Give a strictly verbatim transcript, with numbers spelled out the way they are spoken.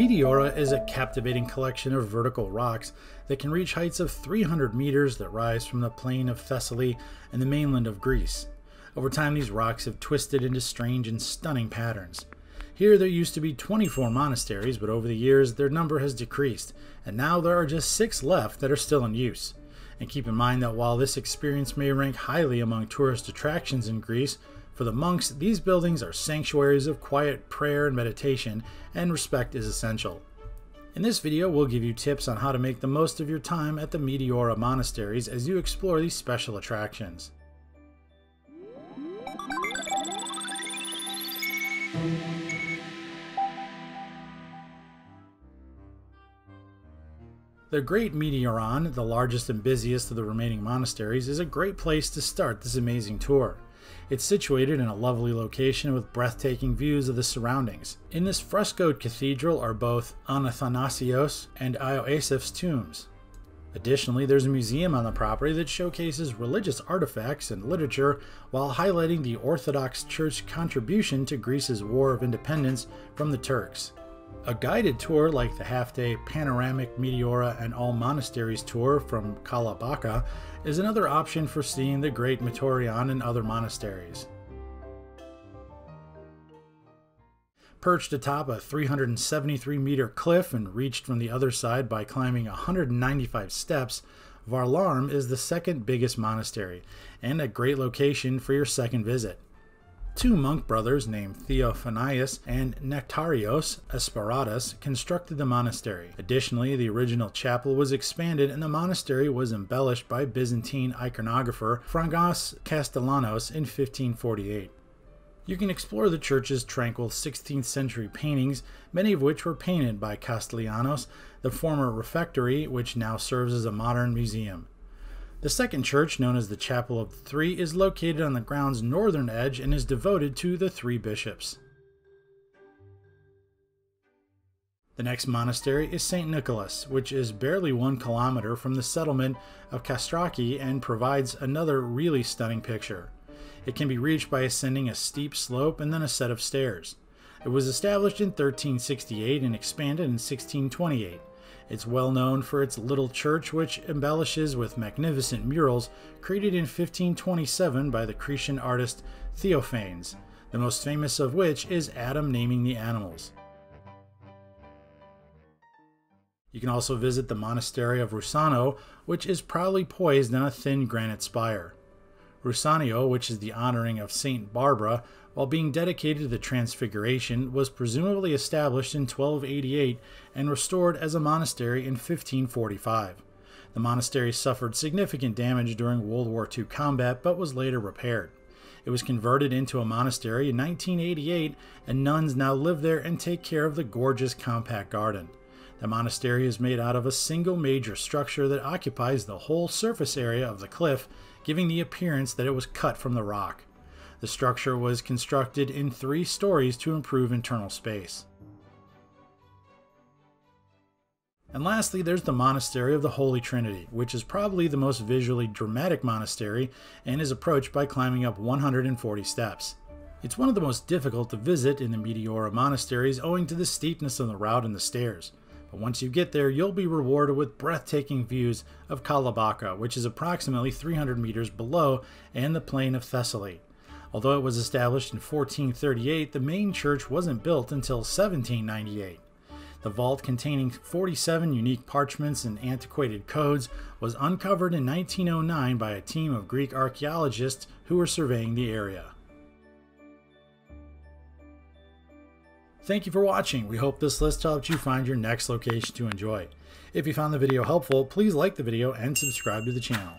Meteora is a captivating collection of vertical rocks that can reach heights of three hundred meters that rise from the plain of Thessaly and the mainland of Greece. Over time, these rocks have twisted into strange and stunning patterns. Here there used to be twenty-four monasteries, but over the years their number has decreased, and now there are just six left that are still in use. And keep in mind that while this experience may rank highly among tourist attractions in Greece, for the monks, these buildings are sanctuaries of quiet prayer and meditation, and respect is essential. In this video, we'll give you tips on how to make the most of your time at the Meteora monasteries as you explore these special attractions. The Great Meteoron, the largest and busiest of the remaining monasteries, is a great place to start this amazing tour. It's situated in a lovely location with breathtaking views of the surroundings. In this frescoed cathedral are both Athanasios and Ioasef's tombs. Additionally, there's a museum on the property that showcases religious artifacts and literature while highlighting the Orthodox Church's contribution to Greece's War of Independence from the Turks. A guided tour like the half-day Panoramic Meteora and All Monasteries tour from Kalabaka is another option for seeing the Great Meteoron and other monasteries. Perched atop a three hundred seventy-three meter cliff and reached from the other side by climbing one hundred ninety-five steps, Varlaam is the second biggest monastery, and a great location for your second visit. Two monk brothers named Theophanes and Nectarios Esperatus constructed the monastery. Additionally, the original chapel was expanded and the monastery was embellished by Byzantine iconographer Frangos Castellanos in fifteen forty-eight. You can explore the church's tranquil sixteenth century paintings, many of which were painted by Castellanos, the former refectory, which now serves as a modern museum. The second church, known as the Chapel of the Three, is located on the ground's northern edge and is devoted to the three bishops. The next monastery is Saint Nicholas, which is barely one kilometer from the settlement of Kastraki and provides another really stunning picture. It can be reached by ascending a steep slope and then a set of stairs. It was established in thirteen sixty-eight and expanded in sixteen twenty-eight. It's well known for its little church, which embellishes with magnificent murals created in fifteen twenty-seven by the Cretan artist Theophanes, the most famous of which is Adam naming the animals. You can also visit the monastery of Roussanou, which is proudly poised on a thin granite spire. Roussanou, which is the honoring of Saint Barbara, while being dedicated to the Transfiguration, was presumably established in twelve eighty-eight and restored as a monastery in fifteen forty-five. The monastery suffered significant damage during World War Two combat but was later repaired. It was converted into a monastery in nineteen eighty-eight, and nuns now live there and take care of the gorgeous compact garden. The monastery is made out of a single major structure that occupies the whole surface area of the cliff, giving the appearance that it was cut from the rock. The structure was constructed in three stories to improve internal space. And lastly, there's the Monastery of the Holy Trinity, which is probably the most visually dramatic monastery and is approached by climbing up one hundred forty steps. It's one of the most difficult to visit in the Meteora monasteries owing to the steepness of the route and the stairs. But once you get there, you'll be rewarded with breathtaking views of Kalabaka, which is approximately three hundred meters below, and the plain of Thessaly. Although it was established in fourteen thirty-eight, the main church wasn't built until seventeen ninety-eight. The vault containing forty-seven unique parchments and antiquated codes was uncovered in nineteen oh nine by a team of Greek archaeologists who were surveying the area. Thank you for watching. We hope this list helped you find your next location to enjoy. If you found the video helpful, please like the video and subscribe to the channel.